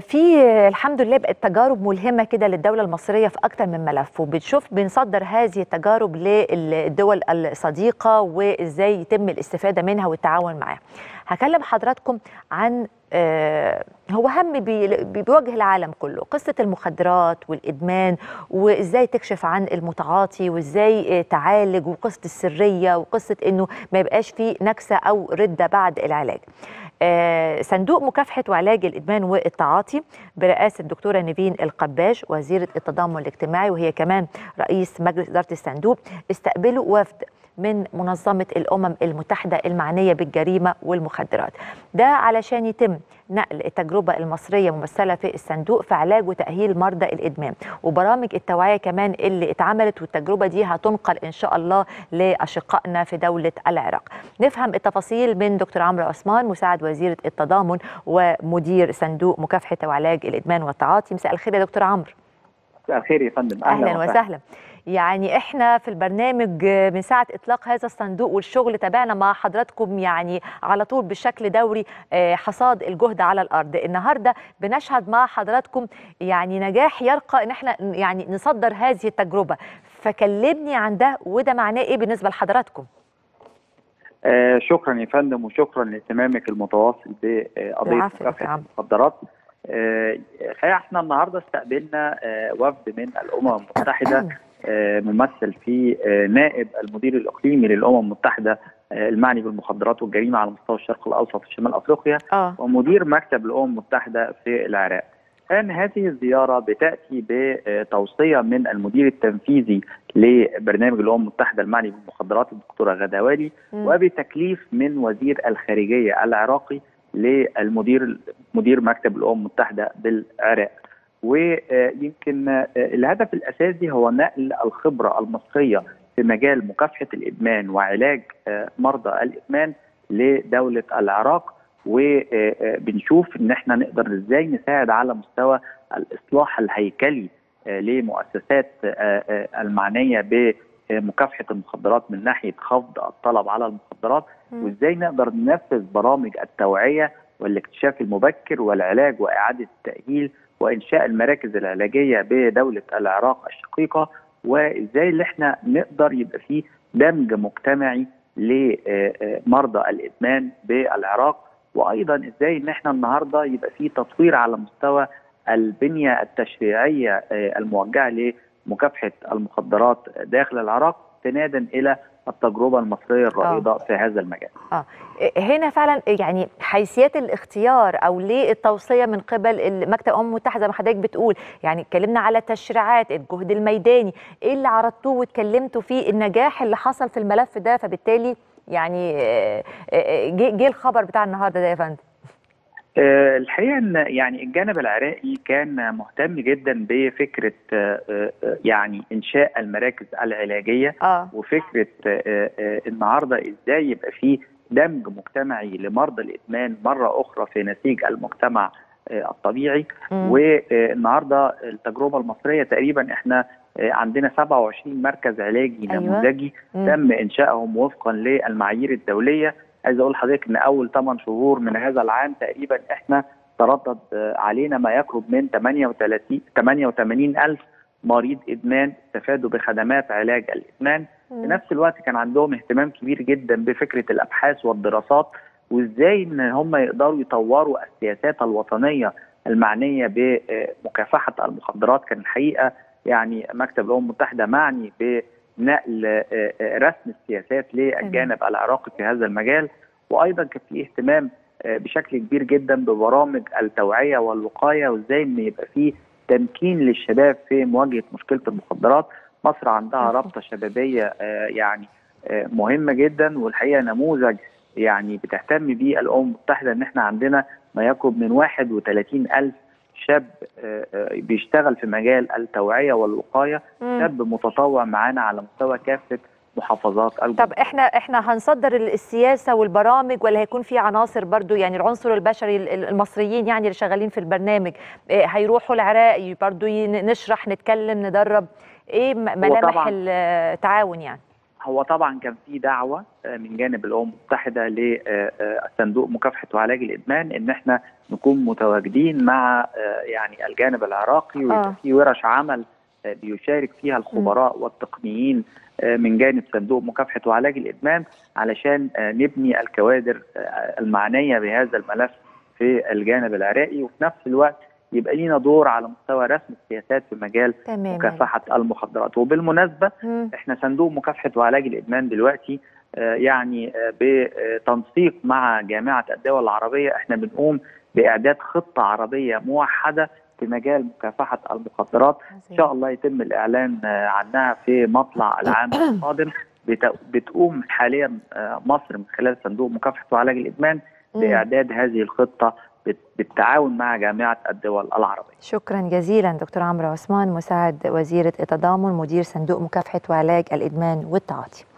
في الحمد لله بقت تجارب ملهمه كده للدوله المصريه في اكتر من ملف، وبنشوف بنصدر هذه التجارب للدول الصديقه وازاي يتم الاستفاده منها والتعاون معاها. هكلم حضراتكم عن هو هم بيواجه العالم كله، قصه المخدرات والادمان وازاي تكشف عن المتعاطي وازاي تعالج، وقصه السريه وقصه انه ما يبقاش في نكسه او رده بعد العلاج. صندوق مكافحه وعلاج الادمان والتعاطي برئاسه الدكتوره نيفين القباش وزيره التضامن الاجتماعي، وهي كمان رئيس مجلس اداره الصندوق، استقبلوا وفد من منظمه الامم المتحده المعنيه بالجريمه والمخدرات، ده علشان يتم نقل التجربه المصريه ممثله في الصندوق في علاج وتاهيل مرضى الادمان وبرامج التوعيه كمان اللي اتعملت، والتجربه دي هتنقل ان شاء الله لاشقائنا في دوله العراق. نفهم التفاصيل من دكتور عمرو عثمان مساعد وزيره التضامن ومدير صندوق مكافحه وعلاج الادمان والتعاطي. مساء الخير يا دكتور عمرو. مساء الخير يا فندم. اهلا وسهلا. يعني احنا في البرنامج من ساعه اطلاق هذا الصندوق والشغل تابعنا مع حضراتكم يعني على طول بشكل دوري حصاد الجهد على الارض. النهارده بنشهد مع حضراتكم يعني نجاح يرقى ان احنا يعني نصدر هذه التجربه، فكلمني عن ده وده معناه ايه بالنسبه لحضراتكم. شكرا يا فندم، وشكرا لاهتمامك المتواصل بقضيه مكافحه المخدرات. الحقيقه احنا النهارده استقبلنا وفد من الامم المتحده ممثل في نائب المدير الاقليمي للامم المتحده المعني بالمخدرات والجريمه على مستوى الشرق الاوسط وشمال افريقيا ومدير مكتب الامم المتحده في العراق. كان هذه الزياره بتاتي بتوصيه من المدير التنفيذي لبرنامج الامم المتحده المعني بالمخدرات الدكتوره غداولي، وبتكليف من وزير الخارجيه العراقي مدير مكتب الامم المتحده بالعراق. ويمكن الهدف الاساسي هو نقل الخبره المصريه في مجال مكافحه الادمان وعلاج مرضى الادمان لدوله العراق، وبنشوف ان احنا نقدر ازاي نساعد على مستوى الاصلاح الهيكلي لمؤسسات المعنيه بمكافحه المخدرات من ناحيه خفض الطلب على المخدرات، وازاي نقدر ننفذ برامج التوعيه والاكتشاف المبكر والعلاج واعاده التاهيل وانشاء المراكز العلاجيه بدوله العراق الشقيقه، وازاي اللي احنا نقدر يبقى فيه دمج مجتمعي لمرضى الادمان بالعراق، وايضا ازاي ان احنا النهارده يبقى فيه تطوير على مستوى البنيه التشريعيه الموجهه لمكافحه المخدرات داخل العراق استنادا الى التجربه المصريه الرائده في هذا المجال. هنا فعلا يعني حيثيات الاختيار او ليه التوصيه من قبل مكتب الامم المتحده زي ما حضرتك بتقول، يعني اتكلمنا على تشريعات الجهد الميداني، ايه اللي عرضتوه واتكلمتوا فيه النجاح اللي حصل في الملف ده، فبالتالي يعني جه الخبر بتاع النهارده ده يا فندم. الحقيقه ان يعني الجانب العراقي كان مهتم جدا بفكره يعني انشاء المراكز العلاجيه وفكره النهارده ازاي يبقى في دمج مجتمعي لمرضى الادمان مره اخرى في نسيج المجتمع الطبيعي. والنهارده التجربه المصريه تقريبا احنا عندنا 27 مركز علاجي نموذجي تم انشائهم وفقا للمعايير الدوليه. عايز اقول لحضرتك ان اول 8 شهور من هذا العام تقريبا احنا تردد علينا ما يقرب من 88,000 مريض ادمان استفادوا بخدمات علاج الادمان. في نفس الوقت كان عندهم اهتمام كبير جدا بفكره الابحاث والدراسات، وازاي ان هم يقدروا يطوروا السياسات الوطنيه المعنيه بمكافحه المخدرات. كان الحقيقه يعني مكتب الامم المتحده معني ب نقل رسم السياسات للجانب العراقي في هذا المجال، وايضا كان في اهتمام بشكل كبير جدا ببرامج التوعيه والوقايه، وازاي ان يبقى في تمكين للشباب في مواجهه مشكله المخدرات. مصر عندها رابطه شبابيه يعني مهمه جدا، والحقيقه نموذج يعني بتهتم بيه الامم المتحده، ان احنا عندنا ما يقرب من 31,000 شاب بيشتغل في مجال التوعيه والوقايه، شاب متطوع معانا على مستوى كافه محافظات الجمهوريه. طب احنا هنصدر السياسه والبرامج، ولا هيكون في عناصر برضو يعني العنصر البشري المصريين يعني اللي شغالين في البرنامج هيروحوا العراق برضو نشرح نتكلم ندرب، ايه ملامح التعاون يعني؟ هو طبعا كان في دعوه من جانب الامم المتحده لصندوق مكافحه وعلاج الادمان ان احنا نكون متواجدين مع يعني الجانب العراقي، ويبقى في ورش عمل بيشارك فيها الخبراء والتقنيين من جانب صندوق مكافحه وعلاج الادمان علشان نبني الكوادر المعنيه بهذا الملف في الجانب العراقي، وفي نفس الوقت يبقى لينا دور على مستوى رسم السياسات في مجال مكافحه المخدرات. وبالمناسبه احنا صندوق مكافحه وعلاج الادمان دلوقتي يعني بتنسيق مع جامعه الدول العربيه احنا بنقوم باعداد خطه عربيه موحده في مجال مكافحه المخدرات، ان شاء الله يتم الاعلان عنها في مطلع العام القادم. بتقوم حاليا مصر من خلال صندوق مكافحه وعلاج الادمان باعداد هذه الخطه بالتعاون مع جامعة الدول العربية. شكرا جزيلا دكتور عمرو عثمان، مساعد وزيرة التضامن مدير صندوق مكافحة وعلاج الإدمان والتعاطي.